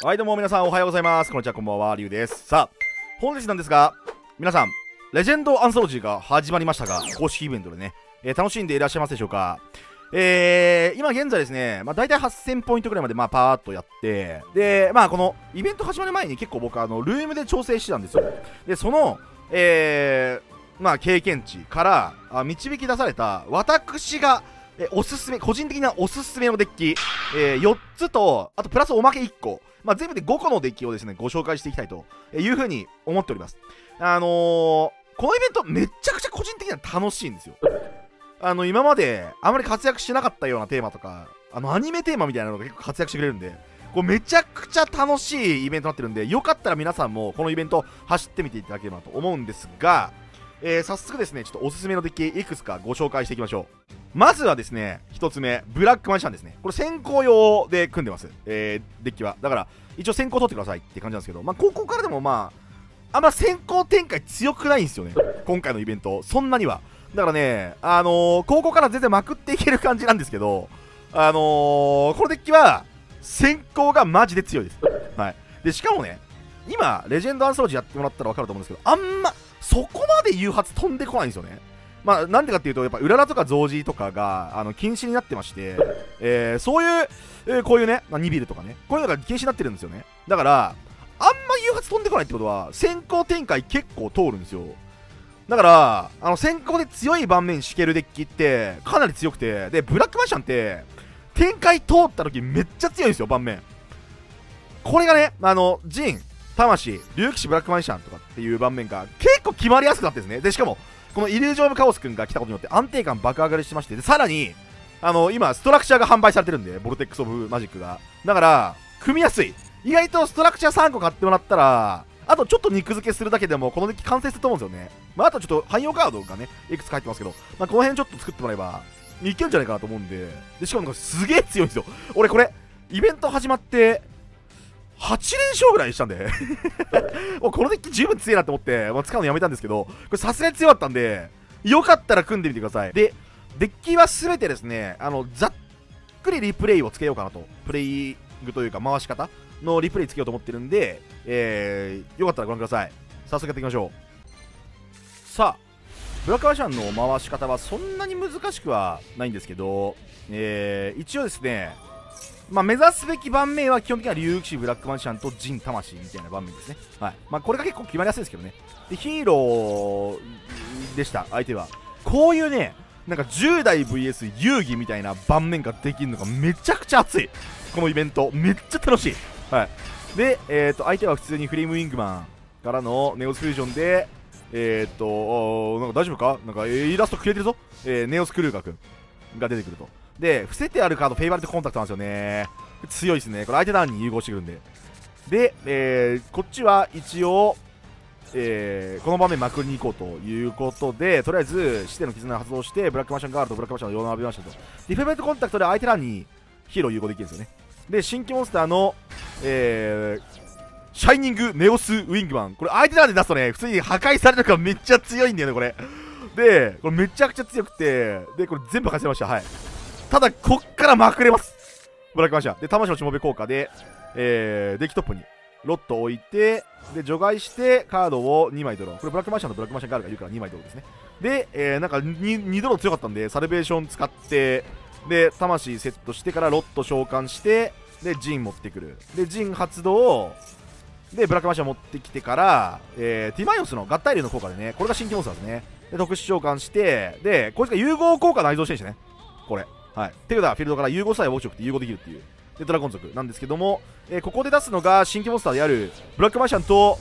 はい、どうも皆さんおはようございます。こんにちは、こんばんは、リュウです。さあ、本日なんですが、皆さん、レジェンドアンソロジーが始まりましたが、公式イベントでね、楽しんでいらっしゃいますでしょうか。今現在ですね、大体8000ポイントぐらいまで、パーっとやって、で、このイベント始まる前に結構僕、ルームで調整してたんですよ。で、その、経験値から導き出された、私が、おすすめ、個人的なおすすめのデッキ、4つと、あとプラスおまけ1個、全部で5個のデッキをですね、ご紹介していきたいというふうに思っております。このイベントめちゃくちゃ個人的には楽しいんですよ。今まであまり活躍しなかったようなテーマとか、アニメテーマみたいなのが結構活躍してくれるんで、こうめちゃくちゃ楽しいイベントになってるんで、よかったら皆さんもこのイベント走ってみていただければと思うんですが、早速ですね、ちょっとおすすめのデッキいくつかご紹介していきましょう。まずはですね、1つ目、ブラックマジシャンですね。これ先行用で組んでます、デッキは。だから、一応先行取ってくださいって感じなんですけど、ここからでもあんま先行展開強くないんですよね。今回のイベント、そんなには。だからね、ここから全然まくっていける感じなんですけど、このデッキは、先行がマジで強いです。はい。で、しかもね、今、レジェンドアンソロジーやってもらったらわかると思うんですけど、あんま、そこまで誘発飛んでこないんですよね。なんでかっていうと、やっぱ、うららとか増字とかが、禁止になってまして、そういう、こういうね、ニビルとかね、こういうのが禁止になってるんですよね。だから、あんま誘発飛んでこないってことは、先行展開結構通るんですよ。だから、先行で強い盤面敷けるデッキって、かなり強くて、で、ブラックマジシャンって、展開通った時めっちゃ強いんですよ、盤面。これがね、ジン、魂、竜騎士ブラックマジシャンとかっていう盤面が、結構決まりやすくなってるんですね。で、しかも、このイリュージョン・オブ・カオス君が来たことによって安定感爆上がりしてまして、でさらに、今、ストラクチャーが販売されてるんで、ボルテックス・オブ・マジックが。だから、組みやすい。意外とストラクチャー3個買ってもらったら、あとちょっと肉付けするだけでも、このデッキ完成すると思うんですよね。あとちょっと汎用カードがね、いくつか入ってますけど、この辺ちょっと作ってもらえば、いけるんじゃないかなと思うんで、でしかもなんかすげえ強いんですよ。俺これ、イベント始まって、8連勝ぐらいしたんでもうこのデッキ十分強いなと思って、使うのやめたんですけど、これさすがに強かったんで、よかったら組んでみてください。で、デッキは全てですね、ざっくりリプレイをつけようかなと、プレイングというか回し方のリプレイつけようと思ってるんで、よかったらご覧ください。早速やっていきましょう。さあ、ブラックマジシャンの回し方はそんなに難しくはないんですけど、一応ですね、目指すべき盤面は基本的には竜騎士ブラックマジシャンと陣魂みたいな盤面ですね。はい。これが結構決まりやすいですけどね。で、ヒーローでした、相手は。こういうね、なんか10代 VS 遊戯みたいな盤面ができるのがめちゃくちゃ熱い。このイベント、めっちゃ楽しい。はい。で、相手は普通にフレームウィングマンからのネオスフュージョンで、なんか大丈夫かなんかイラスト消えてるぞ。ネオスクルーガー君が出てくると。で、伏せてあるカード、フェイバリットコンタクトなんですよね。強いですね。これ相手ターンに融合してくるんで。で、こっちは一応、この場面まくりに行こうということで、とりあえず、指定の絆を発動して、ブラックマジシャンガールとブラックマジシャンを並べましたと。で、フェイバリットコンタクトで相手ターンにヒーロー融合できるんですよね。で、新規モンスターの、シャイニングネオスウィングマン。これ相手ターンで出すとね、普通に破壊されるからめっちゃ強いんだよね、これ。で、これめちゃくちゃ強くて、で、これ全部破壊されました。はい。ただ、こっからまくれます。ブラックマジシャン。で、魂のしもべ効果で、デッキトップにロットを置いて、で、除外して、カードを2枚ドロー。これ、ブラックマジシャンとブラックマジシャンガールがいるから2枚ドローですね。で、なんか2ドロー強かったんで、サルベーション使って、で、魂セットしてからロット召喚して、で、ジン持ってくる。で、ジン発動。で、ブラックマジシャン持ってきてから、ティマイオスの合体流の効果でね、これが新規モンスターですね。で、特殊召喚して、で、こいつが融合効果内蔵してるんですね。これ。はい、手札はフィールドから融合さえ動きを送って融合できるっていうでドラゴン族なんですけども、ここで出すのが新規モンスターであるブラックマジシャンと、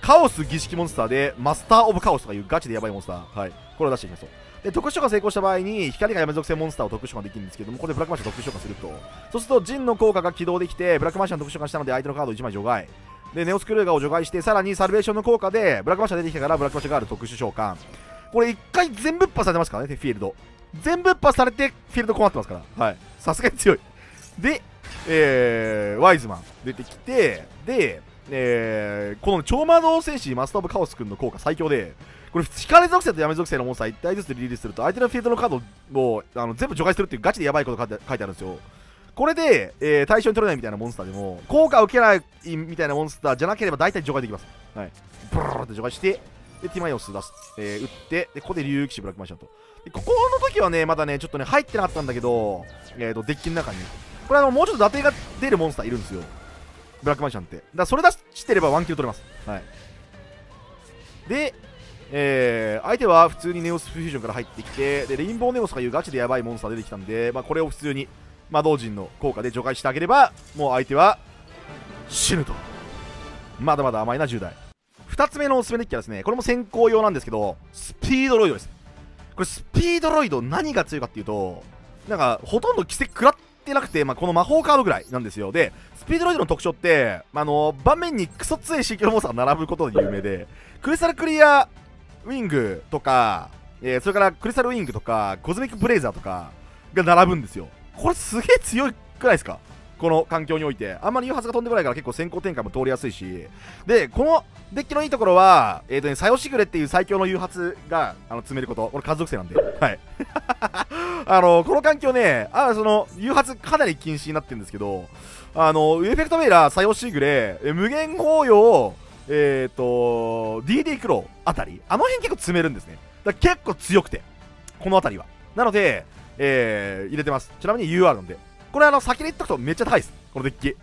カオス儀式モンスターでマスター・オブ・カオスとかいうガチでヤバいモンスター、はい、これを出していきましょう。で特殊召喚成功した場合に光が闇属性モンスターを特殊召喚できるんですけども、ここでブラックマジシャン特殊召喚すると、そうするとジンの効果が起動できてブラックマジシャン特殊召喚したので相手のカードを1枚除外でネオスクルーガーを除外して、さらにサルベーションの効果でブラックマジシャン出てきたからブラックマジシャンガール特殊召喚。これ1回全ぶっぱされてますからね、フィールド全部パスされてフィールド困ってますから、はい、さすがに強い。で、ワイズマン出てきて、で、この超魔導戦士マスター・オブ・カオス君の効果最強で、これ光属性と闇属性のモンスター1体ずつリリースすると相手のフィールドのカードを全部除外するっていうガチでやばいこと書いてあるんですよ。これで、対象に取れないみたいなモンスターでも効果を受けないみたいなモンスターじゃなければ大体除外できます。はい、ブルーって除外してでティマイオス出す、打ってでここで竜騎士ブラックマンシャンとでここの時はねまだねちょっとね入ってなかったんだけど、デッキの中にこれもうちょっと打点が出るモンスターいるんですよブラックマンシャンって。だからそれ出してれば1キル取れます。はいで、相手は普通にネオスフュージョンから入ってきてでレインボーネオスとかいうガチでヤバいモンスター出てきたんで、まあ、これを普通に魔導陣の効果で除外してあげればもう相手は死ぬと。まだまだ甘いな10代。2つ目のおすすめデッキはですねこれも先行用なんですけどスピードロイドです。これスピードロイド何が強いかっていうとなんかほとんど奇跡食らってなくて、まあ、この魔法カードぐらいなんですよ。でスピードロイドの特徴って、盤面にクソ強い刺激のモンスターが並ぶことで有名でクリスタルクリアウィングとか、それからクリスタルウィングとかコズミックブレイザーとかが並ぶんですよ。これすげえ強いくないですか。この環境においてあんまり誘発が飛んでこないから結構先行展開も通りやすいしでこのデッキのいいところはサヨシグレっていう最強の誘発が詰めること。これ数属性なんで、はい、この環境ねその誘発かなり禁止になってるんですけどエフェクトメイラーサヨシグレ無限包容DD クローあたりあの辺結構詰めるんですね。だから結構強くてこのあたりはなので、入れてます。ちなみに UR なんでこれ先に言っとくとめっちゃ高いですこのデッキ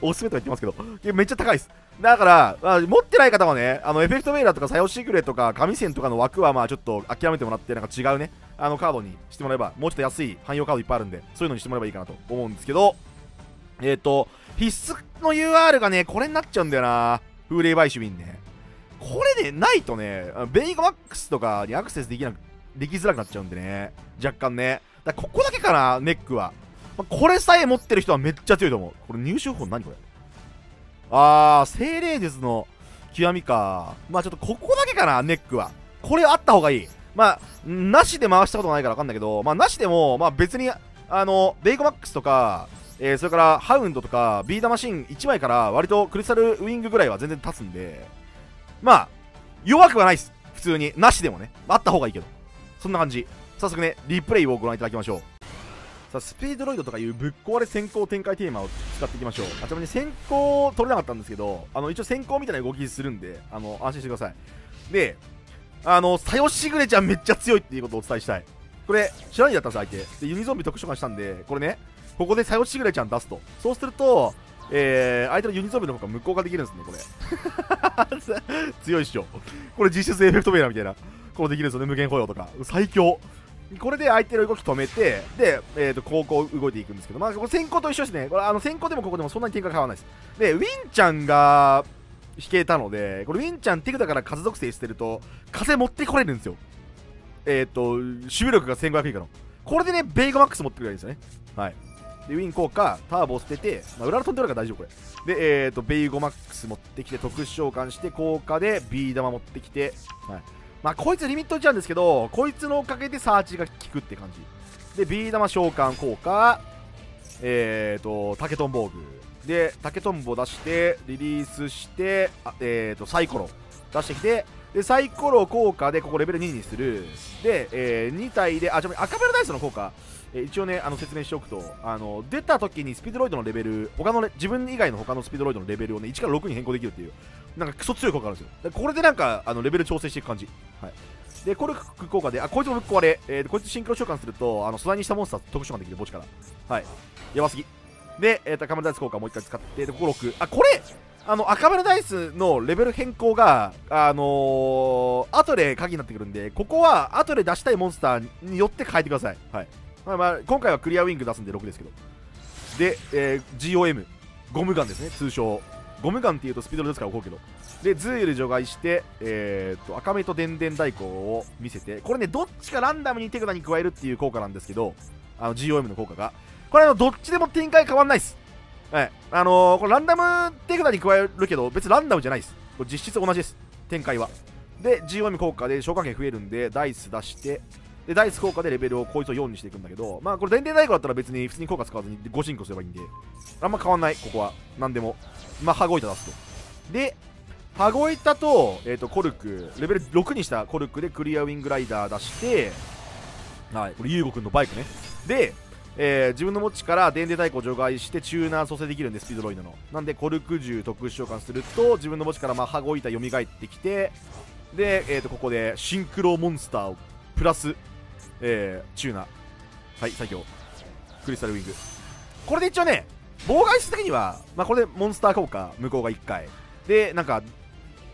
おすすめとは言ってますけどめっちゃ高いです。だから、持ってない方はねエフェクトメイラーとかサヨシグレとか神戦とかの枠はまあちょっと諦めてもらってなんか違うねカードにしてもらえばもうちょっと安い汎用カードいっぱいあるんでそういうのにしてもらえばいいかなと思うんですけど必須の UR がねこれになっちゃうんだよな風霊買収便ね。これねないとねベイゴマックスとかにアクセスできづらくなっちゃうんでね若干ねだここだけかなネックは、これさえ持ってる人はめっちゃ強いと思う。これ入手法何これ精霊術の極みか。まあちょっとここだけかなネックは。これあった方がいい。まあなしで回したことないから分かんないけどまあなしでもまあ別にベイコマックスとか、それからハウンドとかビーダマシン1枚から割とクリスタルウィングぐらいは全然立つんでまあ弱くはないです普通になしでもねあった方がいいけどそんな感じ。早速ねリプレイをご覧いただきましょう。さあスピードロイドとかいうぶっ壊れ先行展開テーマを使っていきましょう。ちなみに先行取れなかったんですけど一応先行みたいな動きするんで安心してください。でサヨシグレちゃんめっちゃ強いっていうことをお伝えしたい。これ知らないだったんです相手でユニゾンビ特殊召喚したんでこれねここでサヨシグレちゃん出すとそうすると、相手のユニゾンビの方が無効化できるんですねこれ強いっしょこれ実質エフェクトベーラーみたいなこれできるんですよね無限保養とか最強。これで相手の動き止めて、で、こう動いていくんですけど、まあ、これ先行と一緒ですね。これ先行でもここでもそんなに展開変わらないです。で、ウィンちゃんが引けたので、これウィンちゃん手札から風属性してると、風持ってこれるんですよ。守備力が1500以下の。これでね、ベイゴマックス持ってくれるんですよね。はい。で、ウィン効果、ターボを捨てて、まあ、裏の飛んでるから大丈夫これ。で、ベイゴマックス持ってきて、特殊召喚して、効果でビー玉持ってきて、はい。まあこいつリミット打ちなんですけどこいつのおかげでサーチが効くって感じでビー玉召喚効果竹とん防具で竹とんぼ出してリリースしてサイコロ出してきてでサイコロ効果でここレベル2にするで2体でちなみに赤ベルダイスの効果一応ね説明しておくと出た時にスピードロイドのレベル他の、ね、自分以外の他のスピードロイドのレベルをね1から6に変更できるっていうなんかクソ強い効果あるんですよ。これでなんかレベル調整していく感じ、はい、でコルク効果でこいつもぶっ壊れ、こいつシンクロ召喚すると素材にしたモンスター特殊召喚できる墓地からはいやばすぎで赤メルダイス効果をもう1回使ってでここ6これ赤メルダイスのレベル変更が後で鍵になってくるんでここは後で出したいモンスターによって変えてください。はいまあ、今回はクリアウィング出すんで6ですけどで、GOM ゴムガンですね通称ゴムガンっていうとスピードロイドですから怒るけどでズール除外して、赤目と電電代行を見せてこれねどっちかランダムに手札に加えるっていう効果なんですけどGOM の効果がこれどっちでも展開変わんないっす。はいこれランダム手札に加えるけど別にランダムじゃないですこれ実質同じです展開はで GOM 効果で召喚権増えるんでダイス出してでダイス効果でレベルをこいつを4にしていくんだけど、まあこれ電電大鼓だったら別に普通に効果使わずに5進行すればいいんで、あんま変わんない、ここは。なんでも。まあ、羽子板出すと。で、羽子板と、コルク、レベル6にしたコルクでクリアウィングライダー出して、はい、これ、ユーゴくんのバイクね。で、自分の持ちから電電太鼓を除外してチューナー蘇生できるんで、スピードロイドのなんでコルク銃特殊召喚すると自分の持ちからマハゴイタ蘇ってきて、で、ここでシンクロモンスターをプラス、チューナー、はい最強クリスタルウィング。これで一応ね妨害した時には、まあ、これでモンスター効果向こうが1回でなんか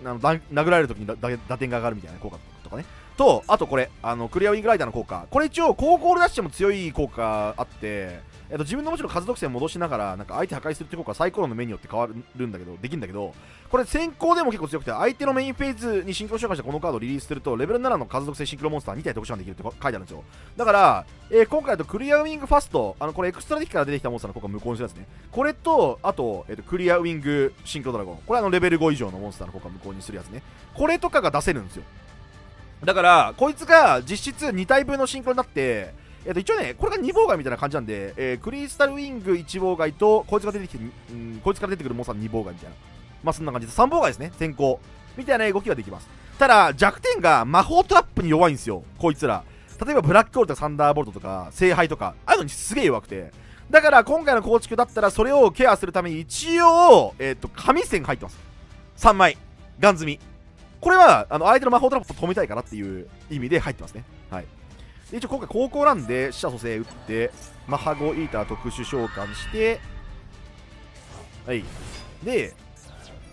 殴られる時に打点が上がるみたいな効果とかね、とあとこれクリアウィングライダーの効果、これ一応高ゴールダッシュも強い効果あって、自分のもちろん数特性を戻しながらなんか相手破壊するって効果はサイコロの目によって変わるんだけどできるんだけど、これ先行でも結構強くて相手のメインフェーズにシンクロ召喚したこのカードをリリースするとレベル7の数特性シンクロモンスター2体特殊召喚できるって書いてあるんですよ。だから、今回だとクリアウィングファスト、これエクストラデッキから出てきたモンスターの効果無効にするんですね。これとあと、クリアウィングシンクロドラゴン、これレベル5以上のモンスターの効果無効にするやつね。これとかが出せるんですよ。だからこいつが実質2体分のシンクロになって、一応ねこれが2妨害みたいな感じなんで、クリスタルウィング1妨害とこいつから出てくるモンスター2妨害みたいな、まあそんな感じで3妨害ですね先行みたいな動きができます。ただ弱点が魔法トラップに弱いんですよこいつら。例えばブラックホールとかサンダーボルトとか聖杯とかああいうのにすげえ弱くて、だから今回の構築だったらそれをケアするために一応、神戦が入ってます。3枚ガン積み、これは相手の魔法トラップを止めたいかなっていう意味で入ってますね。はい、で一応今回高校なんで死者蘇生打ってマハゴイーター特殊召喚して、はい、で、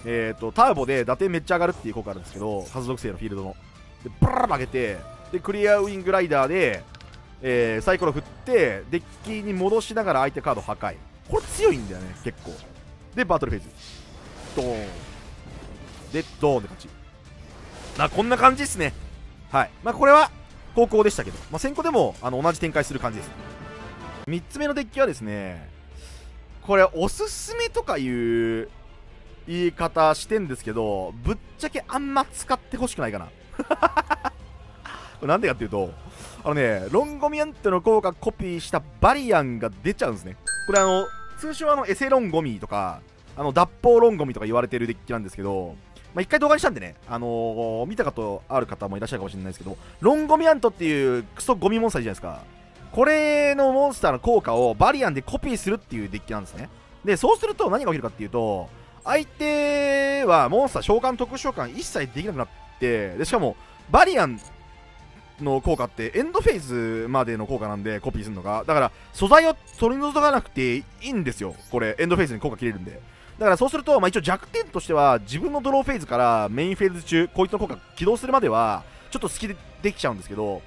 ターボで打点めっちゃ上がるっていう効果あるんですけど数属性のフィールドのでブラーッ上げて、でクリアウィングライダーで、サイコロ振ってデッキに戻しながら相手カード破壊、これ強いんだよね結構でバトルフェーズドーンでドーンで勝ち。こんな感じですね。はい、まあ、これは後攻でしたけど、まあ、先攻でも同じ展開する感じです。3つ目のデッキはですね、これおすすめとかいう言い方してんですけど、ぶっちゃけあんま使ってほしくないかな。これなんでかっていうと、ロンゴミアンテの効果コピーしたバリアンが出ちゃうんですね。これ通称エセロンゴミとか脱法ロンゴミとか言われてるデッキなんですけど、まあ一回動画にしたんでね、見たことある方もいらっしゃるかもしれないですけど、ロンゴミアントっていうクソゴミモンスターじゃないですか。これのモンスターの効果をバリアンでコピーするっていうデッキなんですね。で、そうすると何が起きるかっていうと、相手はモンスター召喚、特殊召喚一切できなくなって、でしかもバリアンの効果ってエンドフェーズまでの効果なんでコピーするのが、だから素材を取り除かなくていいんですよ。これエンドフェーズに効果切れるんで。だからそうすると、まあ、一応弱点としては自分のドローフェーズからメインフェーズ中こいつの効果起動するまではちょっと隙でできちゃうんですけど、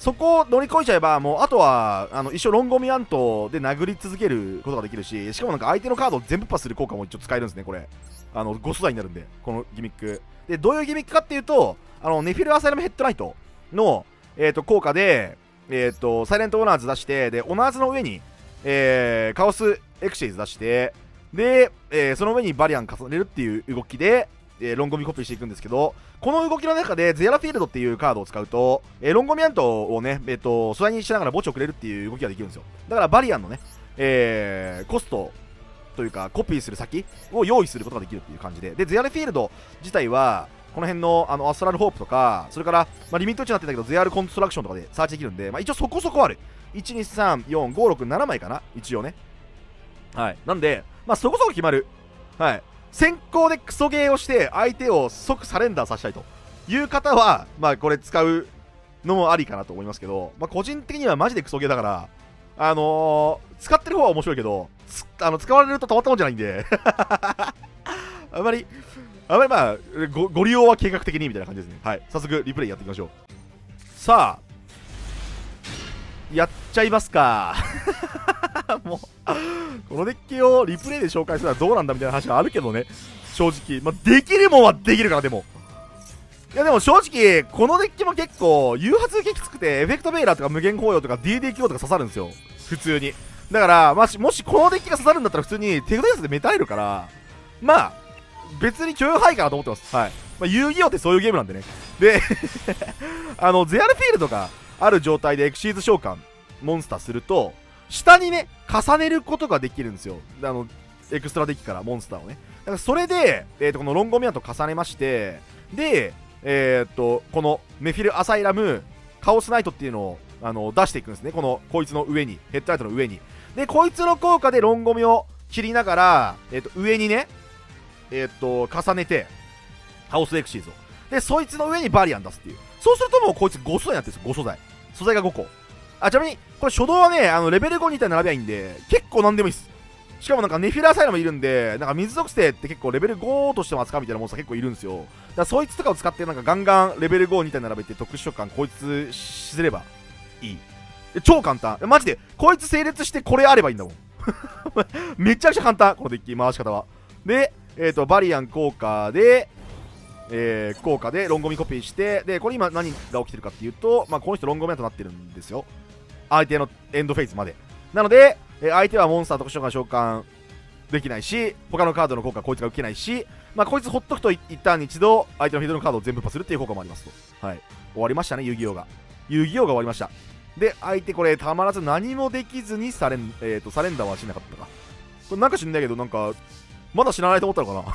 そこを乗り越えちゃえばもうあとは一生ロンゴミアントで殴り続けることができるし、しかもなんか相手のカードを全部パスする効果も一応使えるんですね。これ5素材になるんで、このギミックでどういうギミックかっていうとネフィルアサイラムヘッドライトの、効果で、サイレントオナーズ出して、でオナーズの上に、カオスエクシーズ出してで、その上にバリアン重ねるっていう動きで、ロンゴミコピーしていくんですけど、この動きの中でゼアラフィールドっていうカードを使うと、ロンゴミアントをね、素材にしながら墓地をくれるっていう動きができるんですよ。だからバリアンのね、コストというかコピーする先を用意することができるっていう感じで、でゼアラフィールド自体はこの辺のアストラルホープとか、それから、まあ、リミット値になってたけどゼアルコンストラクションとかでサーチできるんで、まあ、一応そこそこある1234567枚かな一応ね。はい、なんでまあそこそこ決まる。はい、先行でクソゲーをして相手を即サレンダーさせたいという方は、まあこれ使うのもありかなと思いますけど、まあ、個人的にはマジでクソゲーだから、使ってる方は面白いけど、使われるとたまったもんじゃないんで、あまりまあご利用は計画的にみたいな感じですね。はい、早速リプレイやっていきましょう。さあ、やっちゃいますか。もうこのデッキをリプレイで紹介するのはどうなんだみたいな話があるけどね、正直、まあ、できるもんはできるから。でも正直このデッキも結構誘発受けきつくてエフェクトベイラーとか無限紅葉とか DD クローとか刺さるんですよ普通に。だから、まあ、もしこのデッキが刺さるんだったら普通に手札やつでメタれるから、まあ別に許容範囲かなと思ってます。はい、まあ、遊戯王ってそういうゲームなんでね。でゼアルフィールドがある状態でエクシーズ召喚モンスターすると下にね、重ねることができるんですよ。エクストラデッキからモンスターをね。だからそれで、このロンゴミアント重ねまして、で、このメフィル・アサイラム、カオスナイトっていうのを、出していくんですね。このこいつの上に、ヘッドライトの上に。で、こいつの効果でロンゴミを切りながら、上にね、重ねて、倒すエクシーズを。で、そいつの上にバリアン出すっていう。そうするともうこいつ5素材になってるんですよ、5素材。素材が5個。あ、ちなみに、これ初動はね、レベル5にいたら並べばいいんで、結構なんでもいいっす。しかもなんかネフィラーサイラもいるんで、なんか水属性って結構レベル5としても扱うみたいなモンスター結構いるんですよ。だからそいつとかを使ってなんかガンガンレベル5に体並べて特殊召喚こいつすればいい。超簡単。マジで、こいつ整列してこれあればいいんだもん。めちゃくちゃ簡単、このデッキ回し方は。で、バリアン効果で、効果でロンゴミコピーして、で、これ今何が起きてるかっていうと、まあこの人ロンゴミだとなってるんですよ。相手のエンドフェイズまで。なので、相手はモンスター特殊召喚できないし、他のカードの効果はこいつが受けないし、まあこいつほっとくと一旦に一度相手のフィールドのカードを全部パスするっていう効果もありますと。はい。終わりましたね、遊戯王が。遊戯王が終わりました。で、相手これたまらず何もできずにサレンダーはしなかったか。これなんか知んないけど、なんか、まだ知らないと思ったのか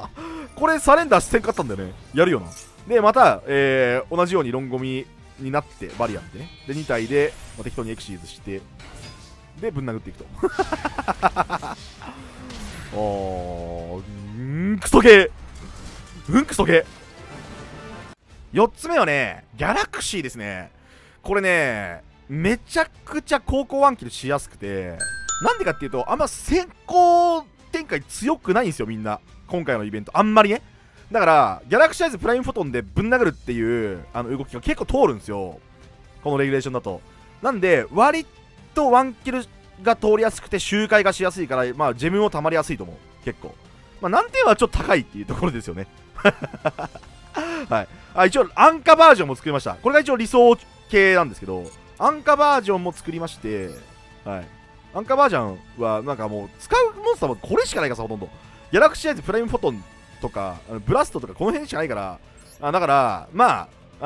な。これサレンダーしてんかったんだよね。やるよな。で、また、同じようにロンゴミになって、バリアンってね。で、2体で、まあ、適当にエクシーズして、で、ぶん殴っていくと。クソゲー。クソゲー。4つ目はね、ギャラクシーですね。これね、めちゃくちゃ後攻ワンキルしやすくて、なんでかっていうと、あんま先行展開強くないんですよ、みんな。今回のイベント。あんまりね。だから、ギャラクシアイズプライムフォトンでぶん殴るっていう動きが結構通るんですよ。このレギュレーションだと。なんで、割とワンキルが通りやすくて周回がしやすいから、まあ、ジェムも溜まりやすいと思う。結構。まあ、難点はちょっと高いっていうところですよね。はい。あ、一応、安価バージョンも作りました。これが一応理想系なんですけど、安価バージョンも作りまして、はい。安価バージョンは、なんかもう、使うモンスターもこれしかないからさ、ほとんど。ギャラクシアイズプライムフォトンとかブラストとかこの辺しかないから、だからまあ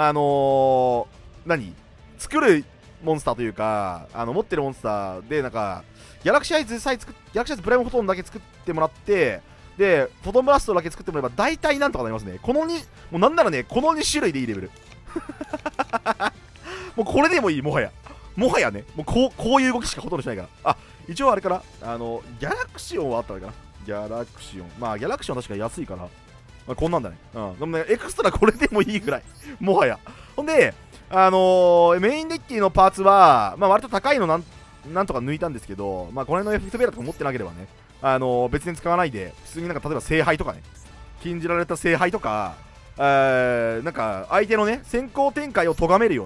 何作るモンスターというか持ってるモンスターでなんかギャラクシアイズさえギャラクシアイズプライムフォトンだけ作ってもらって、でフォトンブラストだけ作ってもらえば大体なんとかなりますね。この2、もうなんならねこの2種類でいいレベル。もうこれでもいい、もはやね、もうこういう動きしかほとんどしないから。あ、一応あれからギャラクシオンはあったのかな。ギャラクシオン。まあ、ギャラクシオン確か安いから。まあ、こんなんだね。うん。エクストラこれでもいいぐらい。もはや。ほんで、メインデッキのパーツは、まあ、割と高いのなんとか抜いたんですけど、まあ、この辺のエフェクトベラとか持ってなければね、別に使わないで、普通になんか、例えば聖杯とかね、禁じられた聖杯とか、なんか、相手のね、先行展開を咎めるよ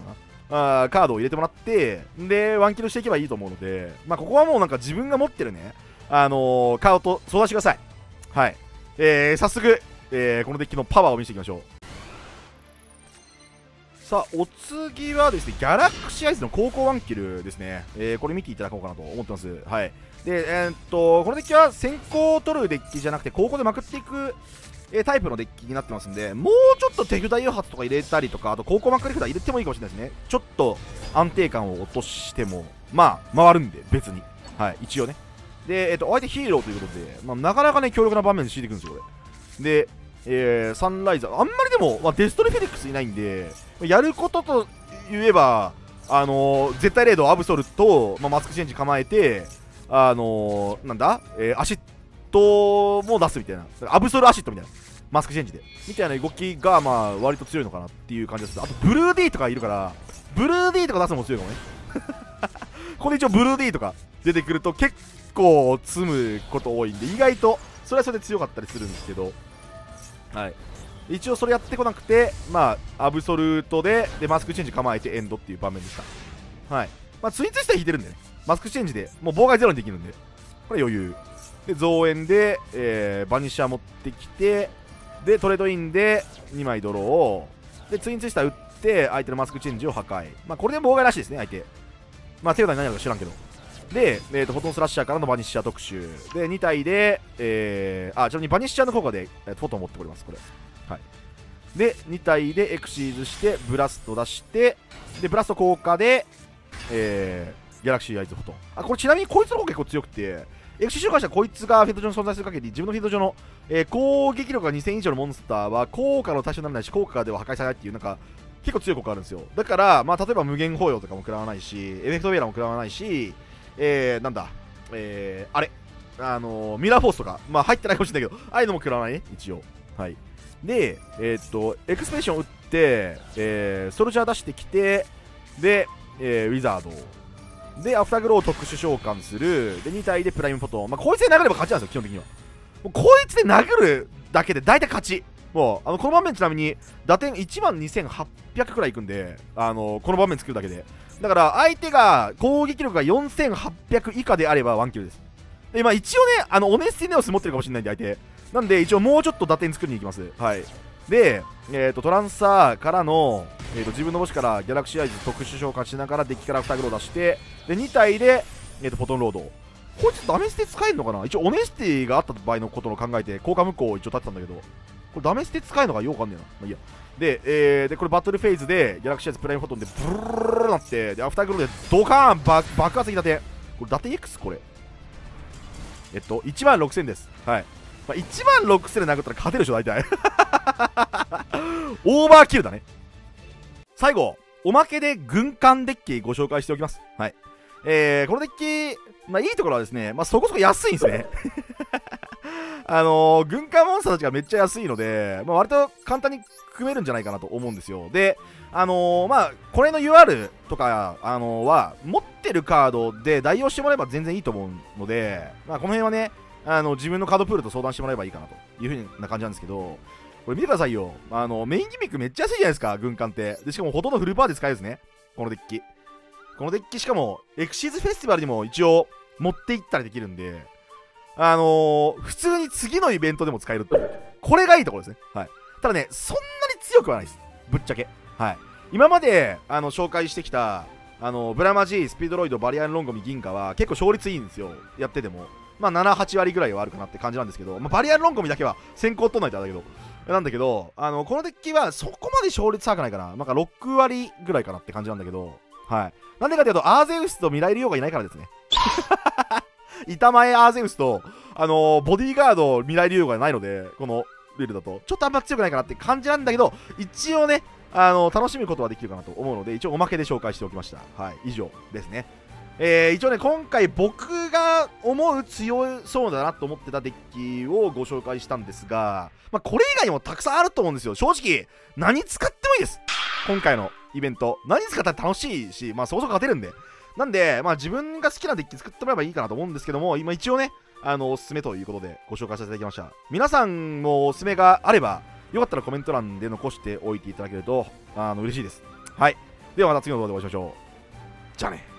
うな、カードを入れてもらって、で、ワンキルしていけばいいと思うので、まあ、ここはもうなんか自分が持ってるね、カードと相談してください。はい。早速、このデッキのパワーを見せていきましょう。さあ、お次はですね、ギャラクシアイズの高校ワンキルですね。これ見ていただこうかなと思ってます。はい。で、このデッキは先行を取るデッキじゃなくて、高校でまくっていく、タイプのデッキになってますんで、もうちょっと手札誘発とか入れたりとか、あと高校まくり札入れてもいいかもしれないですね。ちょっと安定感を落としても、まあ、回るんで、別に。はい、一応ね。で、相手ヒーローということで、まあ、なかなかね、強力な場面で敷いてくるんですよ、これ。で、サンライザー。あんまりでも、まあ、デストリフェニックスいないんで、やることと言えば、絶対レード、アブソルと、まあ、マスクチェンジ構えて、なんだ、アシッドも出すみたいな。アブソルアシッドみたいな。マスクチェンジで。みたいな動きが、まあ、割と強いのかなっていう感じです。あと、ブルー D とかいるから、ブルー D とか出すのも強いかもね。これ一応、ブルー D とか出てくると、結構、結構積むこと多いんで、意外とそれはそれで強かったりするんですけど、はい、一応それやってこなくて、まあ、アブソルート でマスクチェンジ構えてエンドっていう場面でした。はい、まあ、ツインツイスター引いてるんでね、マスクチェンジでもう妨害ゼロにできるんで、これ余裕で増援で、バニッシャー持ってきて、でトレードインで2枚ドローをでツインツイスター打って相手のマスクチェンジを破壊、まあ、これで妨害らしいですね、相手、まあ、手札に何あるか知らんけど。で、フォトンスラッシャーからのバニッシャー特集。で、2体で、ちなみにバニッシャーの効果で、フォトン持ってこれます、これ。はい。で、2体でエクシーズして、ブラスト出して、で、ブラスト効果で、ギャラクシーアイズフォトン。あ、これちなみにこいつの方が結構強くて、エクシー周回したらこいつがフィールド上に存在する限り、自分のフィールド上の、攻撃力が2000以上のモンスターは、効果の対象にならないし、効果では破壊されないっていう、なんか、結構強い効果あるんですよ。だから、まあ、例えば無限包容とかも食らわないし、エフェクトベーラーも食らわないし、なんだ、あれ、ミラーフォースとか、まあ、入ってないかもしれないけど、ああいうのも食らわないね、一応。はい。で、エクスペンション打って、ソルジャー出してきて、で、ウィザード。で、アフターグローを特殊召喚する。で、2体でプライムフォトン。まあ、こいつで殴れば勝ちなんですよ、基本的には。もうこいつで殴るだけで大体勝ち。もうこの場面ちなみに打点12800くらいいくんで、この場面作るだけで。だから相手が攻撃力が4800以下であれば1キルです。で、まあ、一応ね、オネスティネオス持ってるかもしれないんで相手。なんで一応もうちょっと打点作りに行きます。はい。で、トランサーからの、自分の星からギャラクシーアイズ特殊召喚しながらデッキから2グロー出して、で、2体で、ポトンロード。これちょっとダメステ使えるのかな。一応オネスティがあった場合のことを考えて効果無効を一応立てたんだけど。これダメ捨て使えるのがよくわかんねえな。まあ、いいや。で、で、これバトルフェーズで、ギャラクシーアイズプライムフォトンで、ブルルルルなって、で、アフターグローでドカーン爆発的打点。これ打点 X？ これ。16000です。はい。まあ、16000で殴ったら勝てるでしょ、大体。オーバーキルだね。最後、おまけで軍艦デッキご紹介しておきます。はい。このデッキ、まあ、いいところはですね、まあ、そこそこ安いんですね。軍艦モンスターたちがめっちゃ安いので、まあ、割と簡単に組めるんじゃないかなと思うんですよ。で、まあ、これの UR とか、は、持ってるカードで代用してもらえば全然いいと思うので、まあ、この辺はね、自分のカードプールと相談してもらえばいいかなというふうな感じなんですけど、これ見てくださいよ。メインギミックめっちゃ安いじゃないですか、軍艦って。で、しかもほとんどフルパーで使えるんですね。このデッキ。このデッキしかも、エクシーズフェスティバルにも一応持っていったりできるんで、普通に次のイベントでも使えるっていう。これがいいところですね。はい。ただね、そんなに強くはないです。ぶっちゃけ。はい。今まで、紹介してきた、ブラマジー、スピードロイド、バリアンロンゴミ、銀河は結構勝率いいんですよ。やってても。まあ、7、8割ぐらいはあるかなって感じなんですけど、まあ、バリアンロンゴミだけは先行取んないとあれだけど、このデッキはそこまで勝率高くないかな。なんか6割ぐらいかなって感じなんだけど、はい。なんでかというと、アーゼウスとミライリオウがいないからですね。板前アーゼウスと、ボディーガード未来流用がないので、このルールだと、ちょっとあんま強くないかなって感じなんだけど、一応ね、楽しむことはできるかなと思うので、一応おまけで紹介しておきました。はい、以上ですね。一応ね、今回僕が思う強そうだなと思ってたデッキをご紹介したんですが、まあ、これ以外にもたくさんあると思うんですよ。正直、何使ってもいいです。今回のイベント。何使ったら楽しいし、まあ、そこそこ勝てるんで。なんで、まあ、自分が好きなデッキ作ってもらえばいいかなと思うんですけども、今一応ね、おすすめということでご紹介させていただきました。皆さんのおすすめがあれば、よかったらコメント欄で残しておいていただけると、嬉しいです。はい。ではまた次の動画でお会いしましょう。じゃあね。